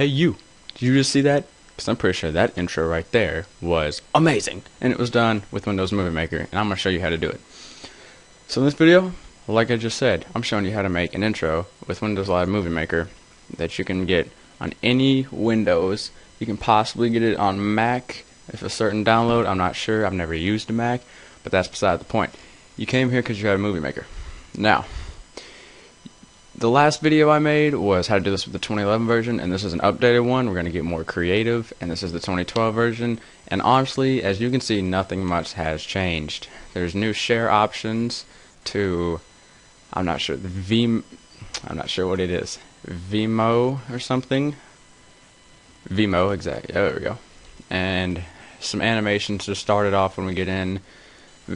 hey you, did you just see that? Because I'm pretty sure that intro right there was amazing, and it was done with Windows Movie Maker, and I'm going to show you how to do it. So in this video, like I just said, I'm showing you how to make an intro with Windows Live Movie Maker that you can get on any Windows. You can possibly get it on Mac, if a certain download, I'm not sure, I've never used a Mac, but that's beside the point. You came here because you had a Movie Maker. Now, the last video I made was how to do this with the 2011 version, and this is an updated one. We're going to get more creative, and this is the 2012 version, and honestly, as you can see, nothing much has changed. There's new share options to, I'm not sure, I'm not sure what it is, Vimeo or something. Vimeo, exactly, there we go. And some animations to start it off when we get in.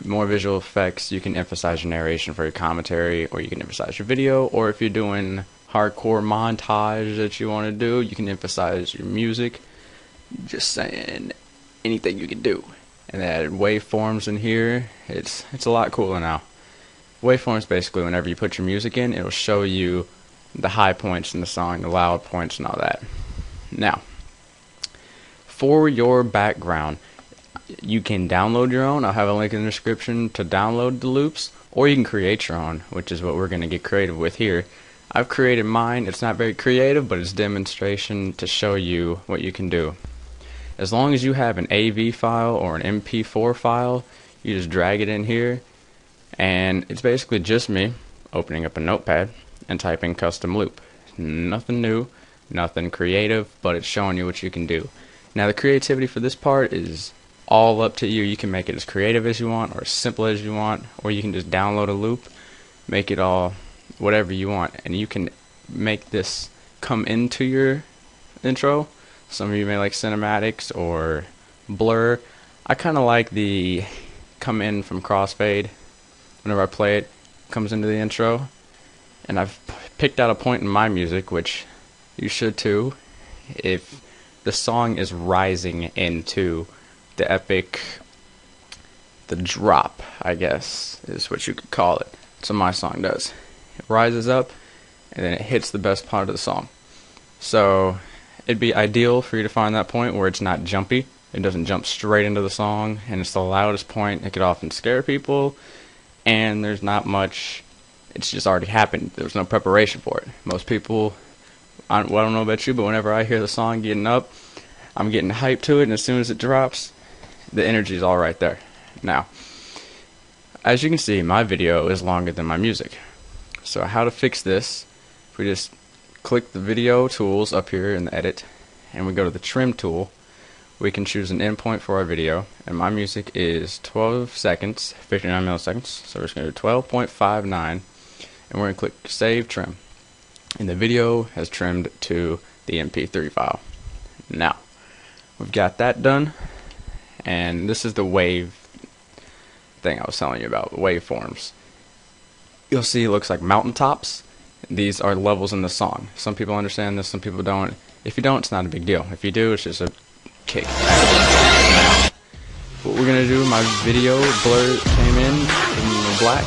More visual effects, you can emphasize your narration for your commentary, or you can emphasize your video, or if you're doing hardcore montage that you want to do, you can emphasize your music. Just saying, anything you can do. And they added waveforms in here. It's a lot cooler now. Waveforms, basically, whenever you put your music in, it'll show you the high points in the song, the loud points, and all that. Now, for your background, you can download your own. I'll have a link in the description to download the loops, or you can create your own, which is what we're going to get creative with here. I've created mine. It's not very creative, but it's demonstration to show you what you can do. As long as you have an AV file or an MP4 file, you just drag it in here, and it's basically just me opening up a notepad and typing custom loop. Nothing new, nothing creative, but it's showing you what you can do. Now, the creativity for this part is all up to you. You can make it as creative as you want, or as simple as you want, or you can just download a loop, make it all whatever you want, and you can make this come into your intro. Some of you may like cinematics or blur. I kind of like the come in from Crossfade. Whenever I play it, it comes into the intro, and I've picked out a point in my music, which you should too, if the song is rising into the epic, the drop, I guess, is what you could call it. So my song does. It rises up, and then it hits the best part of the song. So it'd be ideal for you to find that point where it's not jumpy. It doesn't jump straight into the song, and it's the loudest point. It could often scare people, and there's not much. It's just already happened. There's no preparation for it. Most people, well, I don't know about you, but whenever I hear the song getting up, I'm getting hyped to it, and as soon as it drops, the energy is all right there. Now, as you can see, my video is longer than my music. So how to fix this, if we just click the video tools up here in the edit, and we go to the trim tool, we can choose an endpoint for our video, and my music is 12 seconds, 59 milliseconds, so we're just going to do 12.59, and we're going to click Save Trim. And the video has trimmed to the MP3 file. Now, we've got that done, and this is the wave thing I was telling you about, the waveforms. You'll see it looks like mountaintops. These are levels in the song. Some people understand this, some people don't. If you don't, it's not a big deal. If you do, it's just a kick. What we're going to do, my video blur came in black,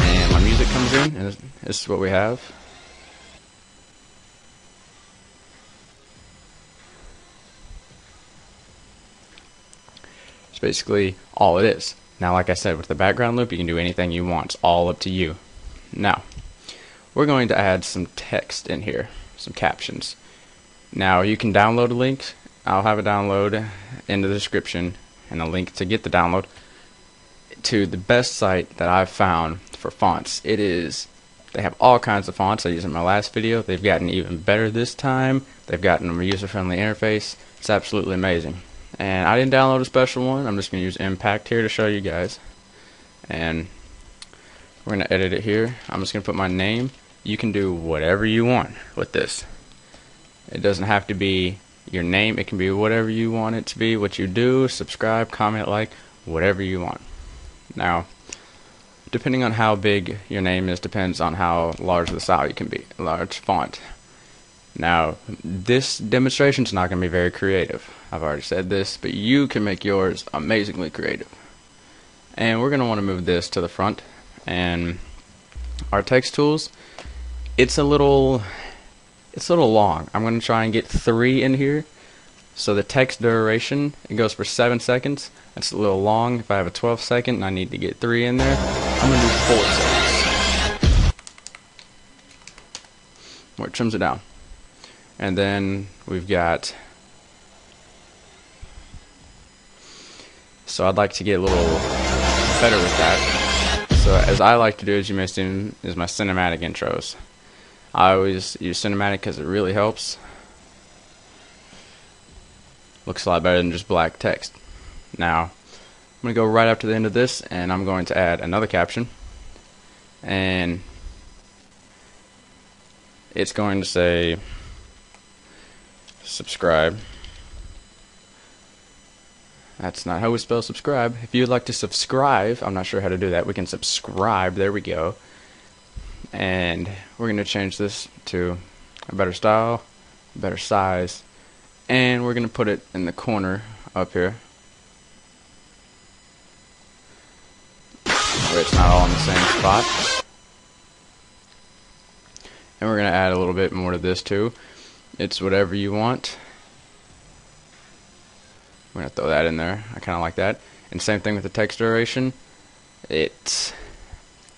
and my music comes in, and this is what we have. It's basically all it is. Now, like I said, with the background loop, you can do anything you want. It's all up to you. Now, we're going to add some text in here, some captions. Now, you can download a link. I'll have a download in the description and a link to get the download to the best site that I've found for fonts. It is, they have all kinds of fonts. I used in my last video. They've gotten even better this time. They've gotten a user-friendly interface. It's absolutely amazing. And I didn't download a special one. I'm just going to use Impact here to show you guys. And we're going to edit it here. I'm just going to put my name. You can do whatever you want with this. It doesn't have to be your name. It can be whatever you want it to be, what you do, subscribe, comment, like, whatever you want. Now, depending on how big your name is, depends on how large the style you can be, large font. Now, this demonstration is not going to be very creative. I've already said this, but you can make yours amazingly creative. And we're going to want to move this to the front. And our text tools, it's a little, it's a little long. I'm going to try and get 3 in here. So the text duration, it goes for 7 seconds. That's a little long. If I have a 12 second and I need to get 3 in there, I'm going to do 4 seconds. Where it trims it down. And then we've got... So I'd like to get a little better with that. So as I like to do, as you may have seen, is my cinematic intros. I always use cinematic because it really helps. Looks a lot better than just black text. Now, I'm going to go right up to the end of this, and I'm going to add another caption. And it's going to say, subscribe. That's not how we spell subscribe. If you'd like to subscribe, I'm not sure how to do that. We can subscribe. There we go. And we're going to change this to a better style, better size. And we're going to put it in the corner up here, where it's not all in the same spot. And we're going to add a little bit more to this too. It's whatever you want. We're going to throw that in there. I kind of like that. And same thing with the text duration. It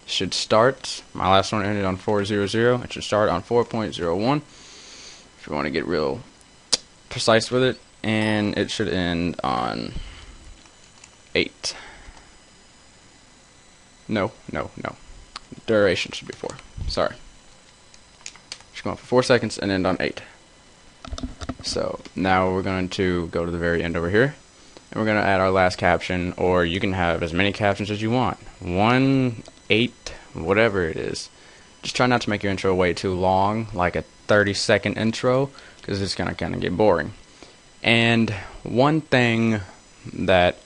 should start. My last one ended on 4:00. It should start on 4.01. If you want to get real precise with it, and it should end on 8. No. Duration should be 4. Sorry. Just going for 4 seconds and end on 8. So now we're going to go to the very end over here, and we're going to add our last caption, or you can have as many captions as you want. 1, 8, whatever it is. Just try not to make your intro way too long, like a 30-second intro, because it's going to kind of get boring. And one thing that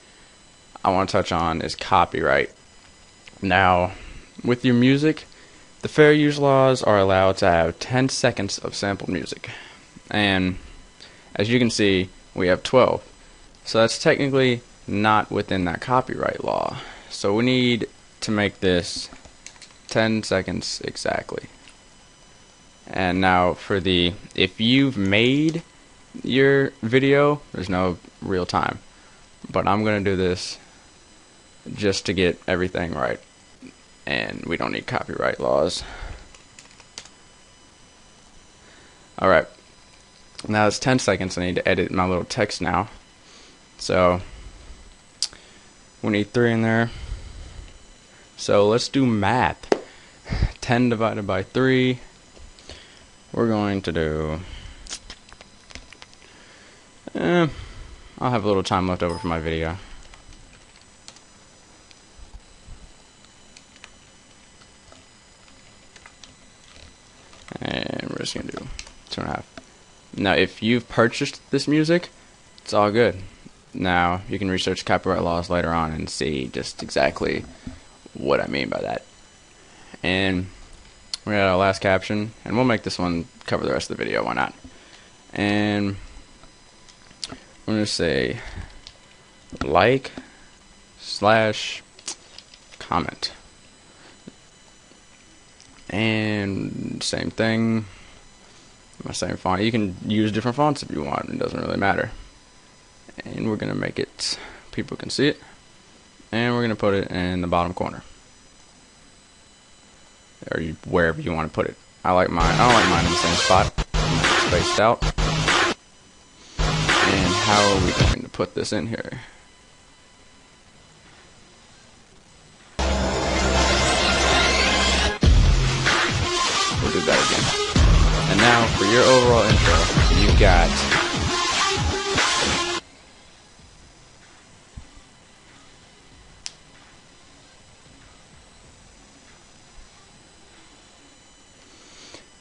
I want to touch on is copyright. Now, with your music, the fair use laws are allowed to have 10 seconds of sampled music. And as you can see, we have 12. So that's technically not within that copyright law. So we need to make this 10 seconds exactly. And now for the, if you've made your video, there's no real time, but I'm going to do this just to get everything right, and we don't need copyright laws. Alright, now it's 10 seconds. I need to edit my little text now, so we need 3 in there. So let's do math. 10 divided by 3, we're going to do, I'll have a little time left over for my video. And we're just going to do 2.5. Now, if you've purchased this music, it's all good. Now, you can research copyright laws later on and see just exactly what I mean by that. And we got our last caption, and we'll make this one cover the rest of the video, why not? And I'm going to say like/comment. And same thing, my same font. You can use different fonts if you want, it doesn't really matter. And we're going to make it, people can see it. And we're going to put it in the bottom corner, or wherever you want to put it. I like mine. I don't like mine in the same spot. Spaced out. And how are we going to put this in here? We'll do that again. And now for your overall intro, you've got 10.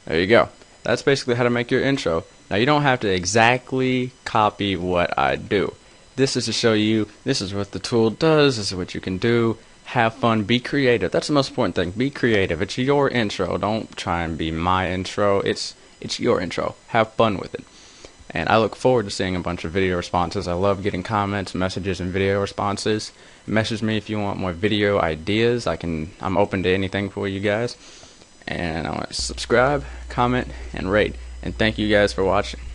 There you go. That's basically how to make your intro. Now, you don't have to exactly copy what I do. This is to show you, this is what the tool does, this is what you can do. Have fun, be creative. That's the most important thing. Be creative. It's your intro. Don't try and be my intro. It's your intro. Have fun with it. And I look forward to seeing a bunch of video responses. I love getting comments, messages, and video responses. Message me if you want more video ideas. I'm open to anything for you guys. And I want to subscribe, comment, and rate. and thank you guys for watching.